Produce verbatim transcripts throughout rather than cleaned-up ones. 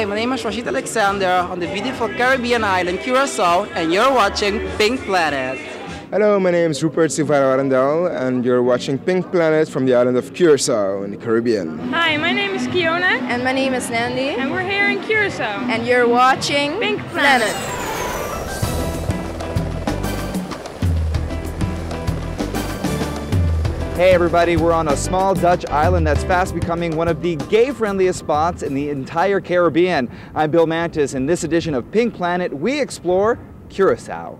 Hi, my name is Rashid Alexander on the beautiful Caribbean island Curaçao, and you're watching Pink Planet. Hello, my name is Rupert Silvano Arrendell, and you're watching Pink Planet from the island of Curaçao in the Caribbean. Hi, my name is Kiona. And my name is Nandi. And we're here in Curaçao. And you're watching Pink Planet. Planet. Hey everybody, we're on a small Dutch island that's fast becoming one of the gay-friendliest spots in the entire Caribbean. I'm Bill Mantis, and this edition of Pink Planet, we explore Curaçao.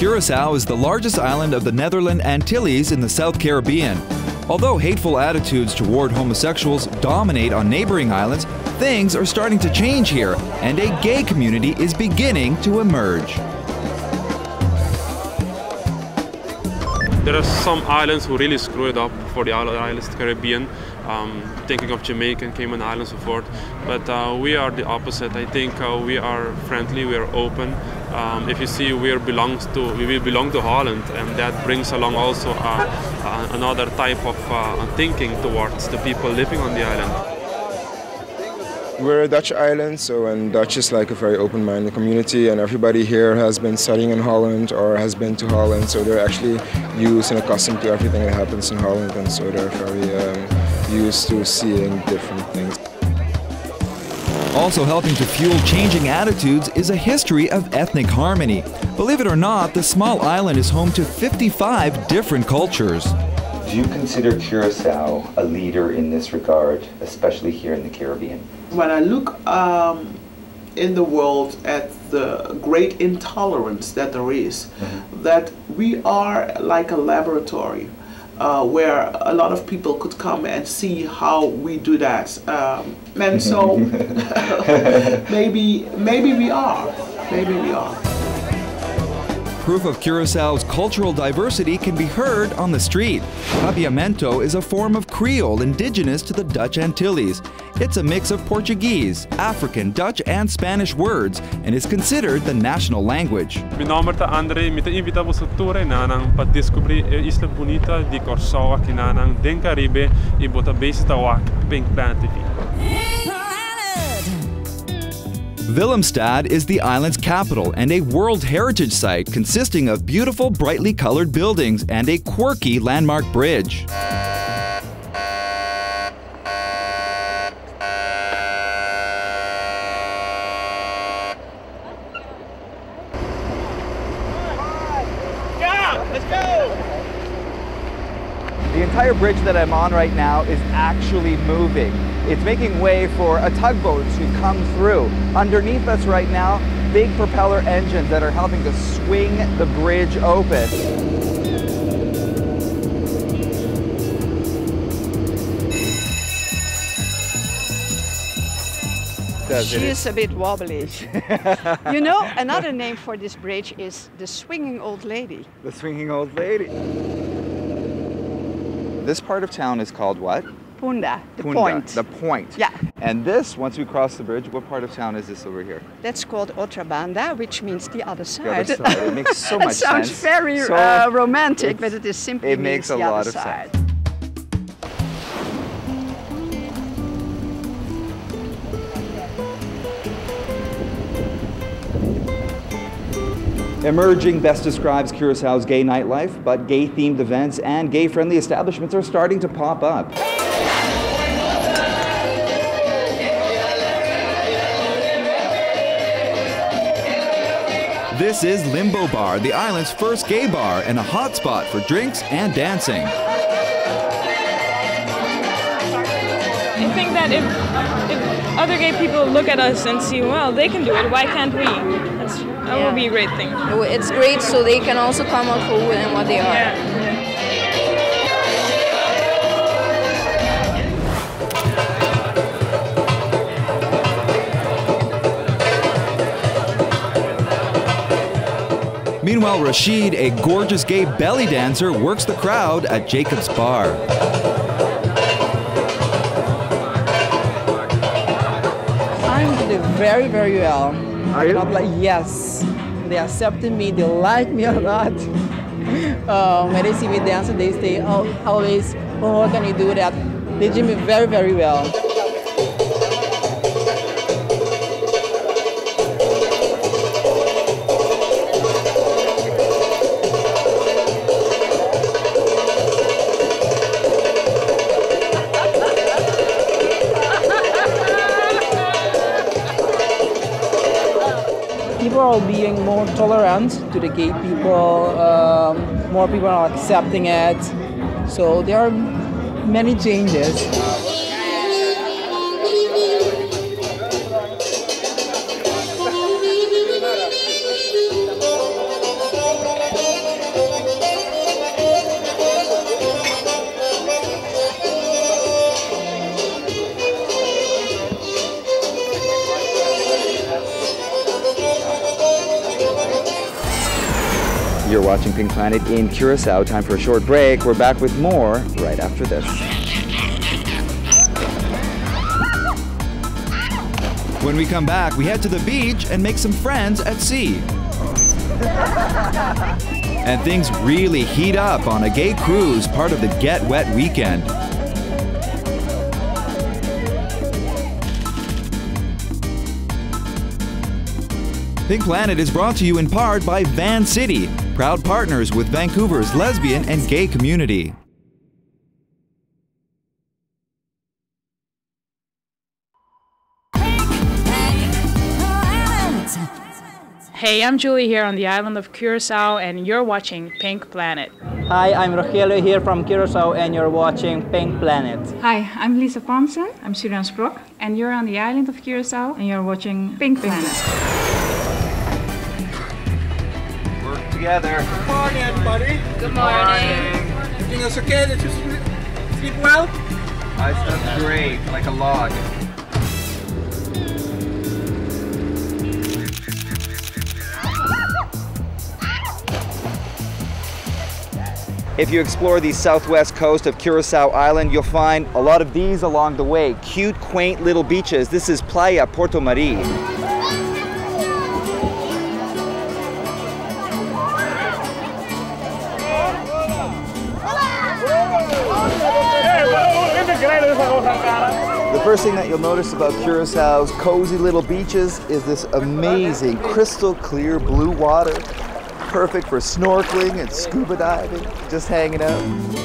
Curaçao is the largest island of the Netherlands Antilles in the South Caribbean. Although hateful attitudes toward homosexuals dominate on neighboring islands, things are starting to change here, and a gay community is beginning to emerge. There are some islands who really screwed up for the islands of the Caribbean, um, thinking of Jamaica and Cayman Islands and so forth. But uh, we are the opposite. I think uh, we are friendly, we are open. Um, if you see, we belong to we belong to Holland, and that brings along also uh, uh, another type of uh, thinking towards the people living on the island. We're a Dutch island, so and Dutch is like a very open-minded community, and everybody here has been studying in Holland or has been to Holland, so they're actually used and accustomed to everything that happens in Holland, and so they're very um, used to seeing different things. Also helping to fuel changing attitudes is a history of ethnic harmony. Believe it or not, the small island is home to fifty-five different cultures. Do you consider Curaçao a leader in this regard, especially here in the Caribbean? When I look um, in the world at the great intolerance that there is, mm-hmm. that we are like a laboratory uh, where a lot of people could come and see how we do that. Um, and so maybe, maybe we are, maybe we are. Proof of Curaçao's cultural diversity can be heard on the street. Papiamento is a form of Creole indigenous to the Dutch Antilles. It's a mix of Portuguese, African, Dutch, and Spanish words, and is considered the national language. Meu nome é André, me invita você tour nanang para descobrir a isla bonita de Curaçao aqui nanang, den Caribe e bota base tawak Pink Planet. Willemstad is the island's capital and a World Heritage Site consisting of beautiful, brightly colored buildings and a quirky landmark bridge. The entire bridge that I'm on right now is actually moving. It's making way for a tugboat to come through. Underneath us right now, big propeller engines that are helping to swing the bridge open. She's a bit wobbly. You know, another name for this bridge is the swinging old lady. The swinging old lady. This part of town is called what? Punda, the Punda, point. The point. Yeah. And this, once we cross the bridge, what part of town is this over here? That's called Otrabanda, which means the other side. The other side. It makes so much sense. It sounds very so uh, romantic, but it is simply it makes a the lot other of side. Sense. Emerging best describes Curaçao's gay nightlife, but gay-themed events and gay-friendly establishments are starting to pop up. This is Limbo Bar, the island's first gay bar and a hotspot for drinks and dancing. I think that if, if other gay people look at us and see, well, they can do it, why can't we? That's true. That yeah. would be a great thing. It's great so they can also come out for who and what they are. Yeah. Meanwhile, Rashid, a gorgeous gay belly dancer, works the crowd at Jacob's Bar. I'm doing very, very well. Are you? Yes. they accepted me, they liked me a lot. um, when they see me dancing, they say, oh, always, oh, how can you do that? They did me very, very well. Being more tolerant to the gay people, um, more people are accepting it. So there are many changes. You're watching Pink Planet in Curacao. Time for a short break. We're back with more right after this. When we come back, we head to the beach and make some friends at sea. And things really heat up on a gay cruise, part of the Get Wet Weekend. Pink Planet is brought to you in part by Vancity, proud partners with Vancouver's lesbian and gay community. Hey, I'm Julie here on the island of Curaçao, and you're watching Pink Planet. Hi, I'm Rogelio here from Curaçao, and you're watching Pink Planet. Hi, I'm Lisa Thompson. I'm Sirian Sprock, and you're on the island of Curaçao, and you're watching Pink Planet. Together. Good morning, buddy. Good morning. Everything else okay? Did you sleep well? I slept great, like a log. If you explore the southwest coast of Curaçao Island, you'll find a lot of these along the way. Cute, quaint little beaches. This is Playa Porto Marie. The first thing that you'll notice about Curaçao's cozy little beaches is this amazing crystal clear blue water, perfect for snorkeling and scuba diving, just hanging out.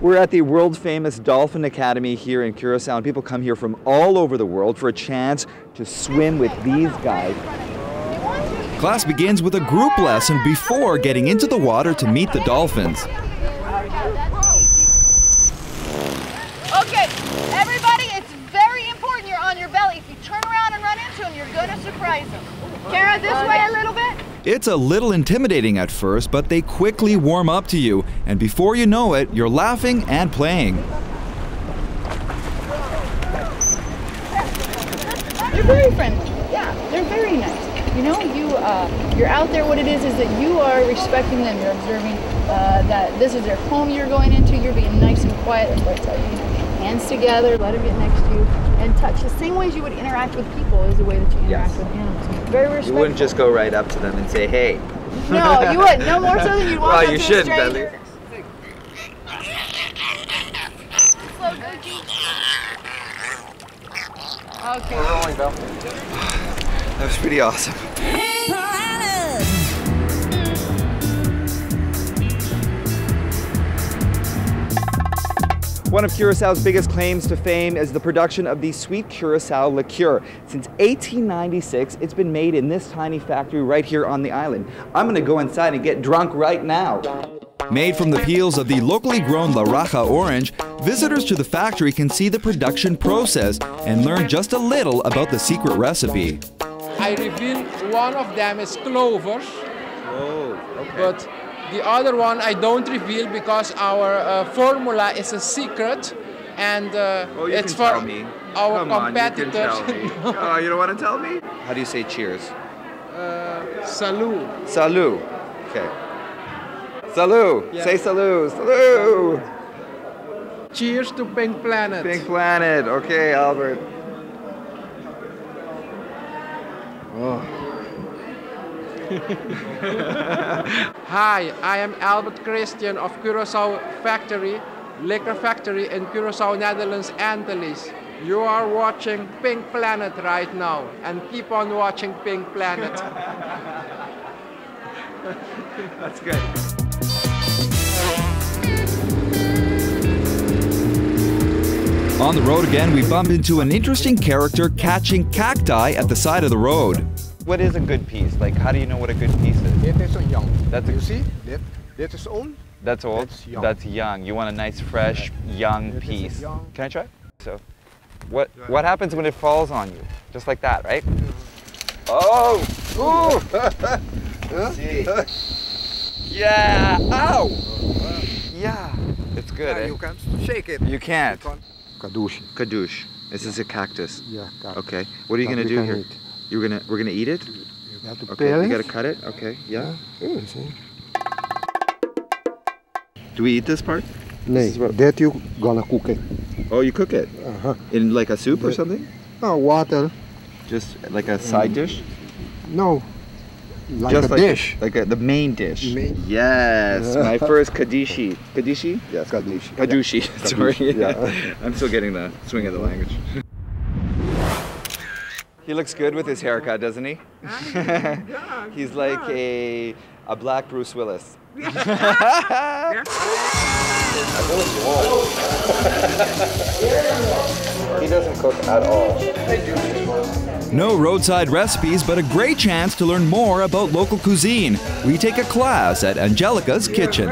We're at the world-famous Dolphin Academy here in Curaçao, and people come here from all over the world for a chance to swim with these guys. Class begins with a group lesson before getting into the water to meet the dolphins. Okay, everybody, it's very important you're on your belly. If you turn around and run into them, you're gonna surprise them. Kara, this way a little bit. It's a little intimidating at first, but they quickly warm up to you, and before you know it, you're laughing and playing. They're very friendly. Yeah, they're very nice. You know, you uh, you're out there. What it is is that you are respecting them. You're observing uh, that this is their home you're going into. You're being nice and quiet. That's why I tell you, hands together, let them get next to you, and touch. The same ways you would interact with people is the way that you interact yes. with animals. Very respectful. You wouldn't just go right up to them and say, hey. No, you wouldn't. No more so than you'd walk well, up you to a stranger. Slow cookie. Okay. We're rolling, Bill. That was pretty awesome. One of Curaçao's biggest claims to fame is the production of the Sweet Curaçao liqueur. Since eighteen ninety-six, it's been made in this tiny factory right here on the island. I'm gonna go inside and get drunk right now. Made from the peels of the locally grown Laraha orange, visitors to the factory can see the production process and learn just a little about the secret recipe. I reveal one of them is clovers. Oh, okay. But the other one I don't reveal because our uh, formula is a secret, and uh, oh, it's for our Come competitors. On, you, oh, you don't want to tell me? How do you say cheers? Uh, salut. Salut. Okay. Salut. Yeah. Say salut. Salut. Cheers to Pink Planet. Pink Planet. Okay, Albert. Oh. Hi, I am Albert Christian of Curaçao Factory, Liquor Factory in Curaçao, Netherlands Antilles. You are watching Pink Planet right now, and keep on watching Pink Planet. That's good. On the road again, we bump into an interesting character catching cacti at the side of the road. What is a good piece? Like, how do you know what a good piece is? It is young. That's a, you see? That, that is old. That's old? That's young. That's young. You want a nice, fresh, young that piece. Young. Can I try? So, what what happens when it falls on you? Just like that, right? Oh! Ooh! Yeah! Ow! Yeah! It's good, yeah, eh? You can't shake it. You can't. You can't. Kadushi. Kadush. This yeah. is a cactus. Yeah, cactus. Okay. What are you that gonna do here? Eat. You're gonna we're gonna eat it? You have to okay. peel you it. gotta cut it. Okay. Yeah. yeah. Ooh. Do we eat this part? No. This that you gonna cook it. Oh, you cook it? Uh huh. In like a soup the, or something? No, water. Just like a side um, dish? No. Like Just a like dish. A, like a, the main dish. Main. Yes, my first Kadushi. Kadushi? Yes, Kadushi. Kadushi, yeah. sorry. Yeah. I'm still getting the swing of the language. He looks good with his haircut, doesn't he? He's like a, a black Bruce Willis. He doesn't cook at all. No roadside recipes, but a great chance to learn more about local cuisine. We take a class at Angelica's Kitchen.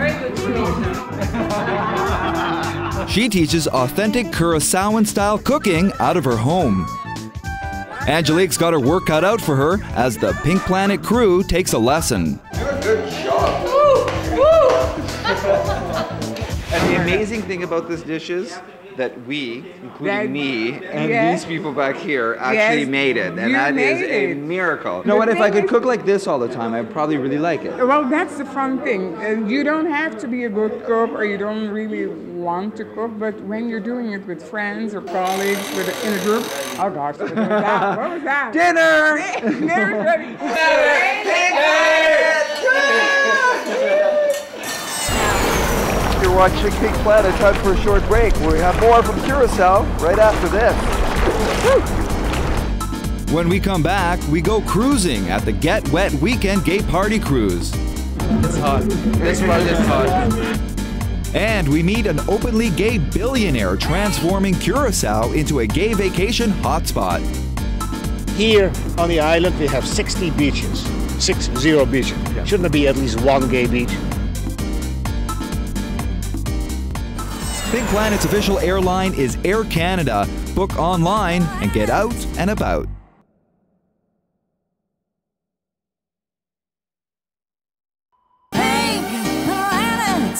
She teaches authentic Curaçaoan-style cooking out of her home. Angelique's got her work cut out for her as the Pink Planet crew takes a lesson. Good job. Woo! Woo! And the amazing thing about this dish is that we, including me, and yes. these people back here actually yes. made it. And you that is a it. miracle. You know what, if I could cook like this all the time, I'd probably really like it. Well, that's the fun thing. Uh, you don't have to be a good cook or you don't really want to cook, but when you're doing it with friends or colleagues with a, in a group, oh gosh, what was that? What was that? Dinner! Dinner! You're watching Pink Planet. Time for a short break. We have more from Curaçao right after this. When we come back, we go cruising at the Get Wet Weekend Gay Party Cruise. It's hot. This part is hot. And we meet an openly gay billionaire transforming Curaçao into a gay vacation hotspot. Here on the island, we have sixty beaches. Six zero beaches. Shouldn't there be at least one gay beach? Pink Planet's official airline is Air Canada. Book online and get out and about. Pink Planet.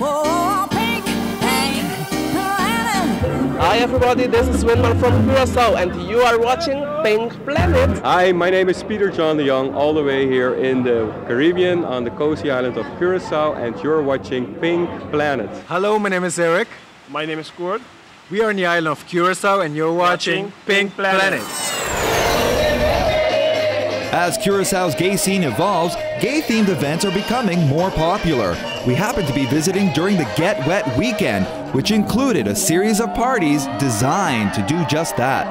Whoa, Pink, Pink Planet. Hi everybody, this is Winman from Curaçao and you are watching Pink Planet. Hi, my name is Peter John de Young, all the way here in the Caribbean on the cozy island of Curaçao, and you're watching Pink Planet. Hello, my name is Eric. My name is Kurt. We are on the island of Curaçao, and you're watching, watching Pink, Pink Planet. Planet. As Curaçao's gay scene evolves, gay-themed events are becoming more popular. We happened to be visiting during the Get Wet Weekend, which included a series of parties designed to do just that.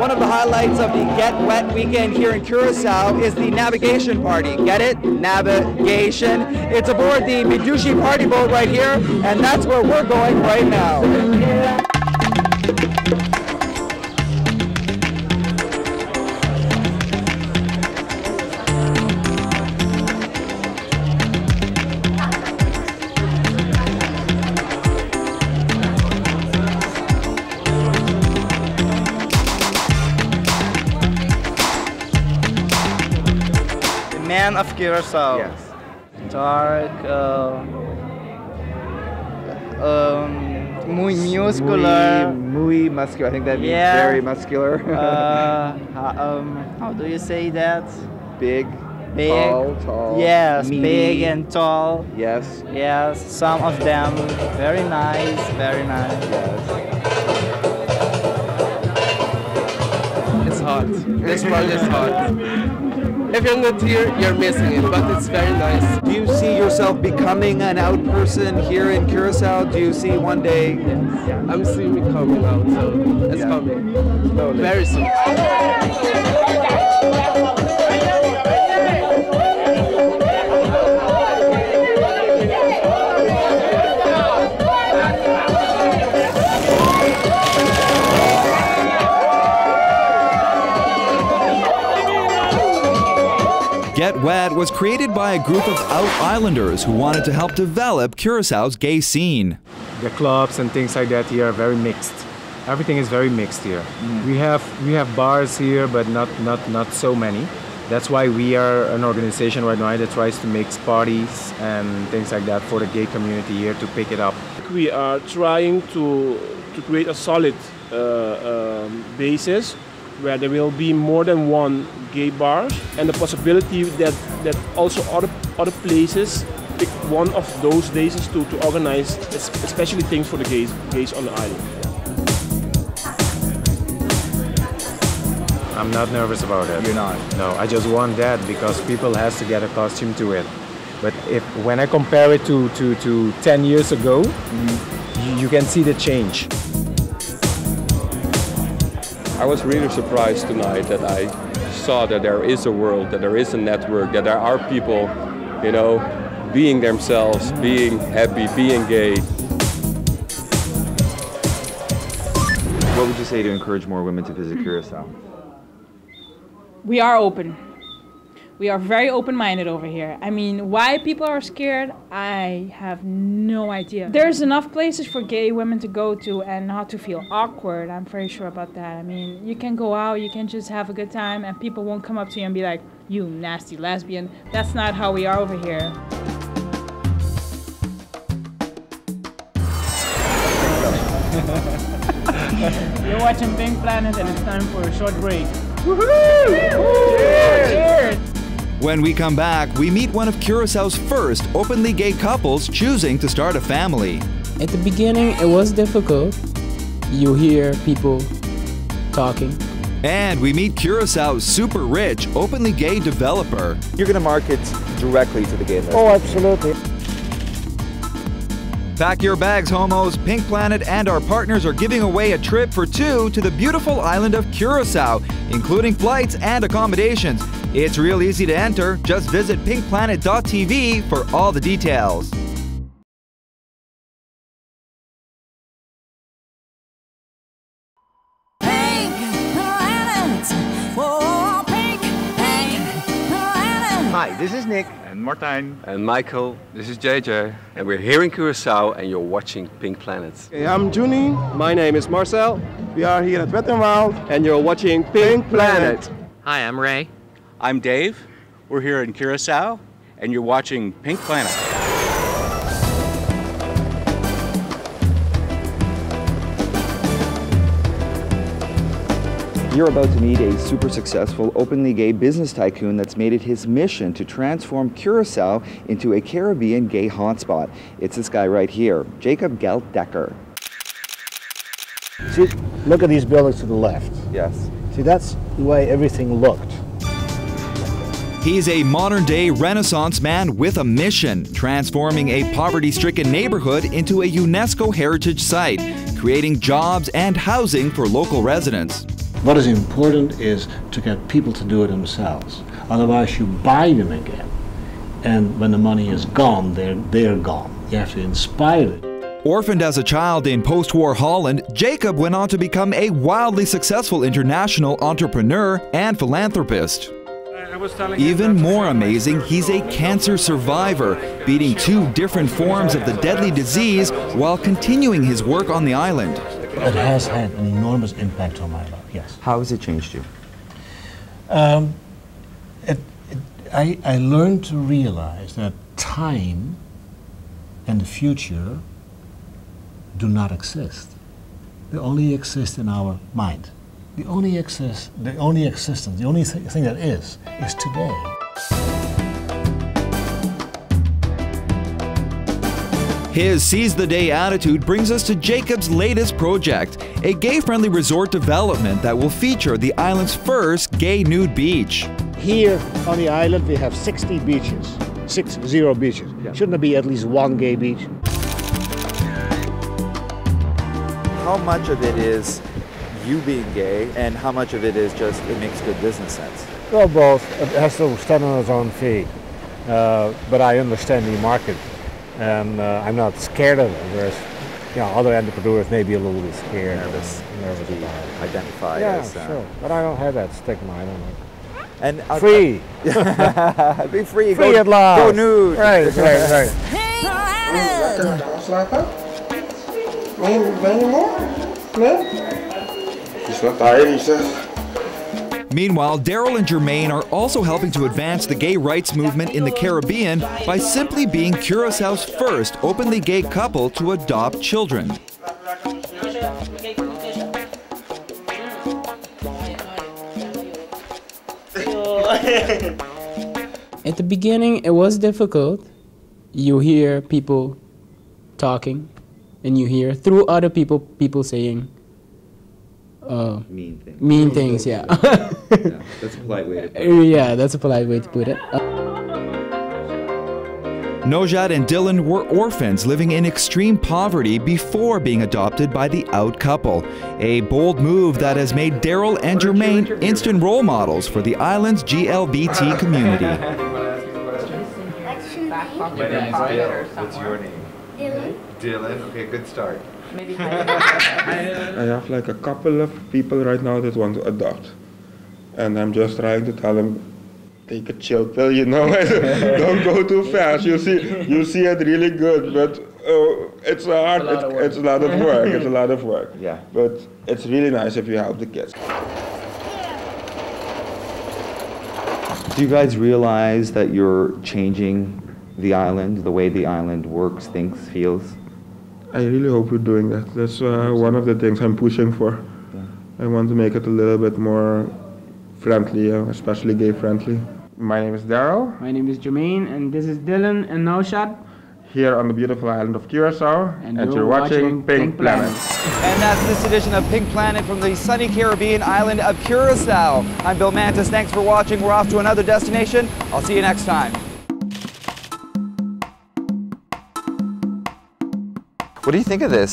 One of the highlights of the Get Wet Weekend here in Curaçao is the navigation party. Get it? Navigation. It's aboard the Kadushi party boat right here, and that's where we're going right now. Of Curaçao. Yes. dark, uh, um, muy muscular. Muy, muy muscular. I think that means yeah. very muscular. uh, um, how do you say that? Big. Big. Tall, tall. Yes, meaty. Big and tall. Yes. Yes, some of them. Very nice, very nice. Yes. It's hot. This part is hot. If you're not here, you're missing it, but it's very nice. Do you see yourself becoming an out person here in Curaçao? Do you see one day? Yes. I'm seeing me coming out, so it's yeah. coming. Totally. Very soon. Get Wet was created by a group of out-islanders who wanted to help develop Curaçao's gay scene. The clubs and things like that here are very mixed. Everything is very mixed here. Mm. We have we have bars here, but not not not so many. That's why we are an organization right now that tries to mix parties and things like that for the gay community here to pick it up. We are trying to to create a solid uh, um, basis where there will be more than one gay bar, and the possibility that, that also other, other places pick one of those days to, to organize especially things for the gays, gays on the island. I'm not nervous about it. You're not? No, I just want that because people have to get a costume to it. But if when I compare it to, to, to ten years ago, mm-hmm. you, you can see the change. I was really surprised tonight that I saw that there is a world, that there is a network, that there are people, you know, being themselves, being happy, being gay. What would you say to encourage more women to visit Curaçao? We are open. We are very open-minded over here. I mean, why people are scared, I have no idea. There's enough places for gay women to go to and not to feel awkward. I'm pretty sure about that. I mean, you can go out, you can just have a good time, and people won't come up to you and be like, you nasty lesbian. That's not how we are over here. You're watching Pink Planet, and it's time for a short break. Woohoo! Cheers! Cheers! When we come back, we meet one of Curaçao's first openly gay couples choosing to start a family. At the beginning, it was difficult. You hear people talking. And we meet Curaçao's super rich, openly gay developer. You're going to market directly to the gay market. Oh, absolutely. Pack your bags, homos. Pink Planet and our partners are giving away a trip for two to the beautiful island of Curaçao, including flights and accommodations. It's real easy to enter. Just visit pink planet dot t v for all the details. Pink Planet. Oh, Pink, Pink Planet. Hi, this is Nick. And Martijn. And Michael. This is J J. And we're here in Curaçao and you're watching Pink Planet. Hey, I'm Juni. My name is Marcel. We are here at Wet n Wild. And you're watching Pink, Pink Planet. Planet. Hi, I'm Ray. I'm Dave, we're here in Curaçao, and you're watching Pink Planet. You're about to meet a super successful, openly gay business tycoon that's made it his mission to transform Curaçao into a Caribbean gay hotspot. It's this guy right here, Jacob Geldecker. See, look at these buildings to the left. Yes. See, that's the way everything looked. He's a modern-day Renaissance man with a mission, transforming a poverty-stricken neighborhood into a UNESCO heritage site, creating jobs and housing for local residents. What is important is to get people to do it themselves. Otherwise, you buy them again, and when the money is gone, they're, they're gone. You have to inspire it. Orphaned as a child in post-war Holland, Jacob went on to become a wildly successful international entrepreneur and philanthropist. Even more amazing, he's a cancer survivor, beating two different forms of the deadly disease while continuing his work on the island. It has had an enormous impact on my life, yes. How has it changed you? Um, it, it, I, I learned to realize that time and the future do not exist. They only exist in our mind. The only exist, the only existence, the only th thing that is, is today. His seize the day attitude brings us to Jacob's latest project, a gay-friendly resort development that will feature the island's first gay nude beach. Here on the island we have sixty beaches, six zero beaches. Yeah. Shouldn't there be at least one gay beach? How much of it is you being gay and how much of it is just it makes good business sense? Well, both. It has to stand on its own feet. Uh, but I understand the market. And uh, I'm not scared of it, whereas, you know, other entrepreneurs may be a little bit scared. Nervous. Nervous to be identified yeah, as... Yeah, uh, sure. But I don't have that stigma, I don't know. And I'll, free! I'll, be free! Free go, at last! Go nude! Right, right, right. Hey, Meanwhile, Daryl and Jermaine are also helping to advance the gay rights movement in the Caribbean by simply being Curaçao's first openly gay couple to adopt children. At the beginning, it was difficult. You hear people talking, and you hear through other people, people saying, Uh, mean things. Mean things, yeah. Yeah. That's a polite way to put it. Yeah, that's a polite way to put it. Uh, Nozhat and Dylan were orphans living in extreme poverty before being adopted by the out couple. A bold move that has made Daryl and Jermaine instant role models for the island's G L B T community. My name is Dylan. What's your name? Dylan. Dylan. Okay, good start. Maybe I have like a couple of people right now that want to adopt, and I'm just trying to tell them, take a chill pill, you know, don't go too fast. You see, you see it really good, but uh, it's hard. It's a, it, it's a lot of work. It's a lot of work. Yeah. But it's really nice if you help the kids. Do you guys realize that you're changing the island, the way the island works, thinks, feels? I really hope we're doing that. That's uh, one of the things I'm pushing for. Yeah. I want to make it a little bit more friendly, uh, especially gay-friendly. My name is Daryl. My name is Jermaine, and this is Dylan and Nozhat. Here on the beautiful island of Curaçao, and, and you're watching, watching Pink, Pink Planet. Planet. And that's this edition of Pink Planet from the sunny Caribbean island of Curaçao. I'm Bill Mantis. Thanks for watching. We're off to another destination. I'll see you next time. What do you think of this?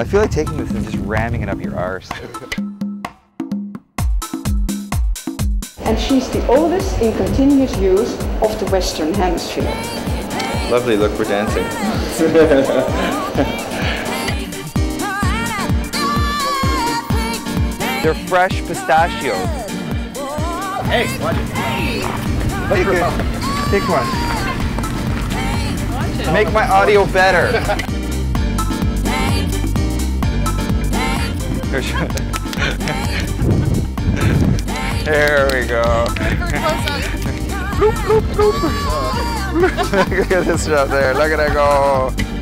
I feel like taking this and just ramming it up your arse. And she's the oldest in continuous use of the Western Hemisphere. Lovely, look, we're dancing. They're fresh pistachios. Hey, what? Hey. Take, a, take one. Make my audio better. There we go. Look at this stuff there. Look at that go.